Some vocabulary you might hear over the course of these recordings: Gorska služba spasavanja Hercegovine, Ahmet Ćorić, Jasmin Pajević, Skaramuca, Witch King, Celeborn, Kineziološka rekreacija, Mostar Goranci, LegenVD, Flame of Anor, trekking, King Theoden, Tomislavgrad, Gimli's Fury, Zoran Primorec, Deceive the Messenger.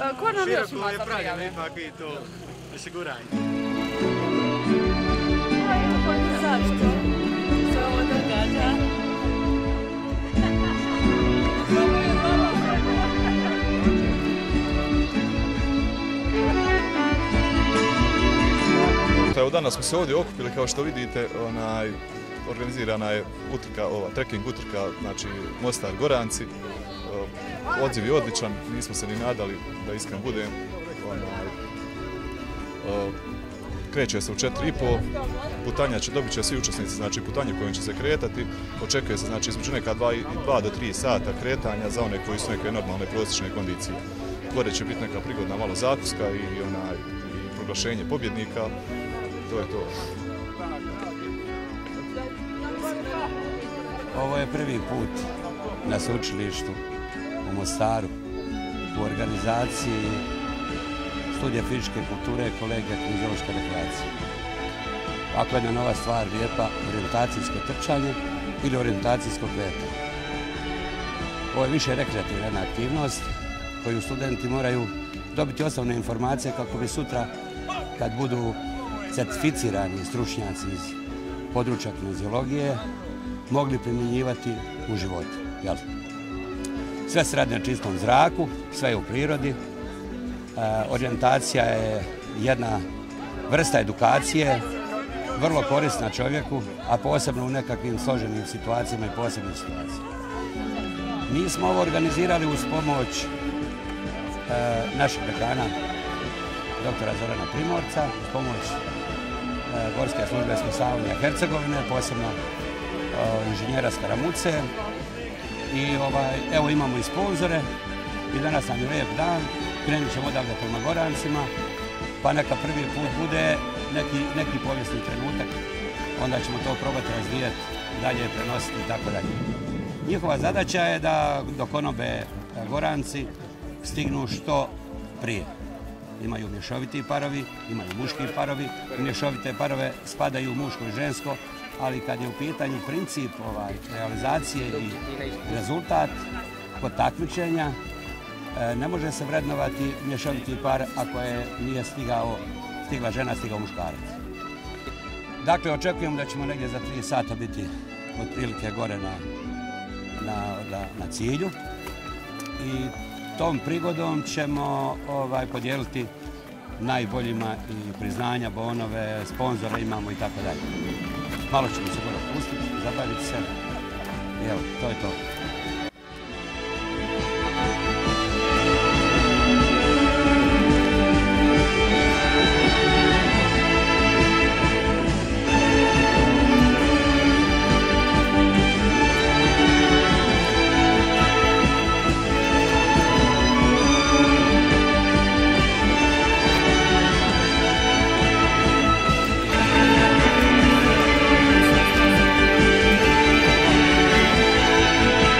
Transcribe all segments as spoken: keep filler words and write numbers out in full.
Ko nam još ima za prijave? Ipak i to osiguranje. Zašto se ovo događa? Ovo je dobro. Evo danas smo se ovdje okupili, kao što vidite, organizirana je utrka, trekking utrka, znači Mostar Goranci. Odziv je odličan, nismo se ni nadali, da iskren budem. Kreće se u četiri i po, putanja će dobit će svi učesnici, znači putanje kojim će se kretati. Očekuje se znači između neka dva do tri sata kretanja za one koji su neke normalne prosječne kondicije. Gore će biti neka prigodna malo zakuska i proglašenje pobjednika. To je to. Ovo je prvi put na sveučilištu u Mostaru u organizaciji studija fizičke kulture i kolegija kineziološke rekreacije. Ako je na nova stvar lijepa orijentacijsko trčanje ili orijentacijsko kretanje. Ovo je više rekreativna aktivnost koju studenti moraju dobiti osnovne informacije kako bi sutra kad budu certificirani stručnjaci iz područja kineziologije mogli primjenjivati u životu. Sve se radi na čistom zraku, sve je u prirodi. Orijentacija je jedna vrsta edukacije, vrlo korisna čovjeku, a posebno u nekakvim složenim situacijama i posebnim situacijama. Mi smo ovo organizirali uz pomoć našeg dekana, doktora Zorana Primorca, uz pomoć Gorske službe spasavanja Hercegovine, posebno inženjera Skaramuce. I evo imamo i sponzore i danas nam je lijep dan, krenut ćemo odavde prema Gorancima, pa neka prvi put bude neki povijesni trenutak, onda ćemo to probati razvijati, dalje prenositi i tako dalje. Njihova zadaća je da do konobe Goranci stignu što prije. Imaju mješoviti parovi, imaju muški parovi, mješovite parove spadaju u muško i žensko, ali kad je u pitanju princip realizacije i rezultat kod takmičenja, ne može se vrednovati mješoviti par ako je nije stigla žena, stigao muškarac. Dakle, očekujem da ćemo negdje za tri sata biti otprilike gore na cilju i tom prigodom ćemo podijeliti najboljima i priznanja, bonove, sponzore imamo i tako dalje. Malo ćemo se gore opustiti, zabaviti se. Evo, to je to. We'll be right back.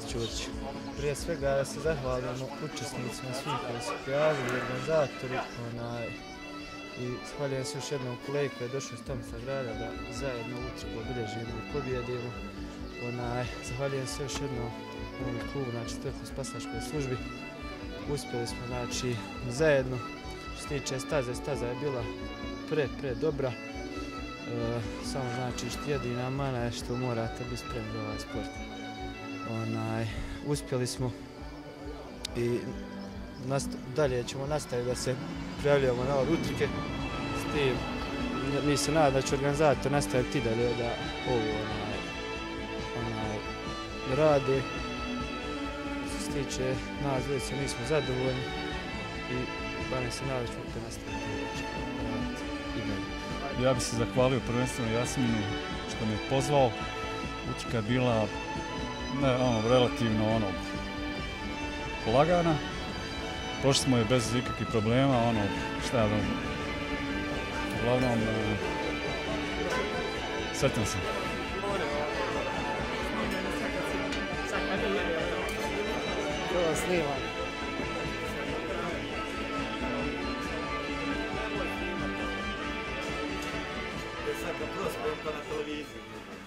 Ahmet Ćorić. Prije svega da se zahvalimo učesnicima svih koji su prijavili, organizatori, onaj, i zahvaljujem se još jednom kolegi koji je došao iz Tomislavgrada grada da zajedno utrku obilježimo i pobjedimo. Onaj, zahvaljujem se još jednom klubu, znači Specijalnoj službi. Uspjeli smo, znači, zajedno. Što se tiče staze, staza je bila pre, pre dobra. E, samo znači što jedina mana je što morate biti spremni za ovaj sport. Onaj, uspjeli smo i dalje ćemo nastaviti da se prijavljujemo na ove utrke. S tim, mi se nadam da će organizator nastaviti i dalje da ovi onaj, onaj, rade. Što se tiče nas dvojice nismo zadovoljni i barem se nadam da ćemo opet nastaviti i dalje. Ja bih se zahvalio prvenstveno Jasminu što me je pozvao. Utrka je bila ne, ono, relativno ono, lagana. Prošli smo je bez ikakvih problema. Ono, šta ja znam, uglavnom, e, sretan sam. Dobro snimam. Prosto na televiziji.